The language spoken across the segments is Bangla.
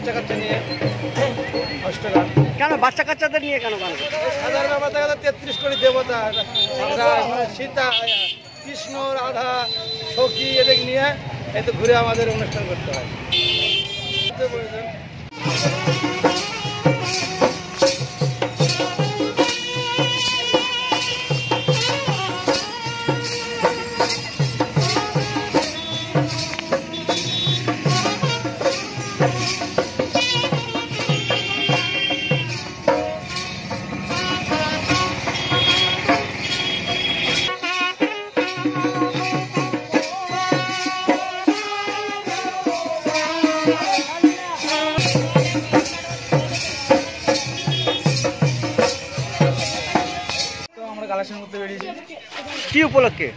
বাচ্চা কাচ্চা নিয়ে কষ্ট গান কেন বাচ্চা কাচ্চাদের নিয়ে কেন গান সাধারণ বাবা দাদা 33 কোটি দেবতা সীতা কৃষ্ণ রাধা সখী এদের নিয়ে এত ঘুরে আমাদের অনুষ্ঠান করতে হয়। কি উপলক্ষে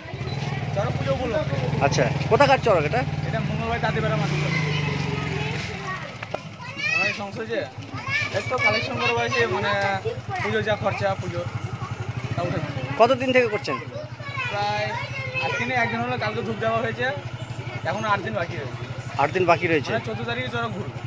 আচ্ছা কোথাকার চড়ক এটা এটা মঙ্গলবার দাদি বেড়া মাছ আমার সংসার যে এত কালেকশন করব আছে মানে পুজো যা খরচা পুজো কতদিন থেকে করছেন প্রায় আজকে না একদিন হলো কালকে ধূপ দেওয়া হয়েছে এখন 8 দিন বাকি রয়েছে 8 দিন বাকি রয়েছে 14 তারিখে চড়ক ঘুরবো